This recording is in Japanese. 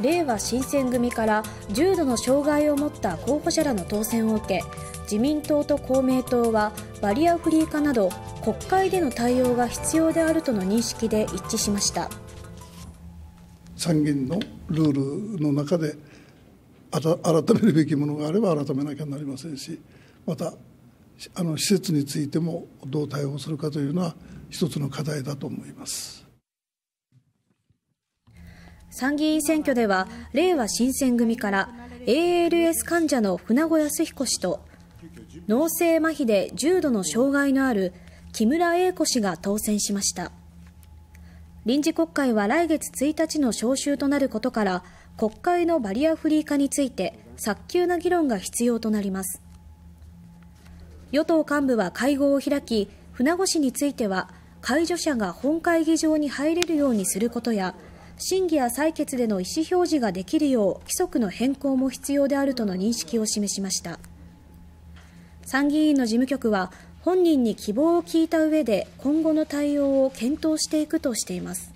れいわ新選組から重度の障害を持った候補者らの当選を受け、自民党と公明党はバリアフリー化など国会での対応が必要であるとの認識で一致しました。参議院のルールの中で改めるべきものがあれば改めなきゃなりませんし、また施設についてもどう対応するかというのは一つの課題だと思います。参議院選挙ではれいわ新選組からALS 患者の舩後靖彦氏と脳性麻痺で重度の障害のある木村英子氏が当選しました。臨時国会は来月1日の召集となることから、国会のバリアフリー化について早急な議論が必要となります。与党幹部は会合を開き、舩後氏については介助者が本会議場に入れるようにすることや、審議や採決での意思表示ができるよう規則の変更も必要であるとの認識を示しました。参議院の事務局は本人に希望を聞いた上で今後の対応を検討していくとしています。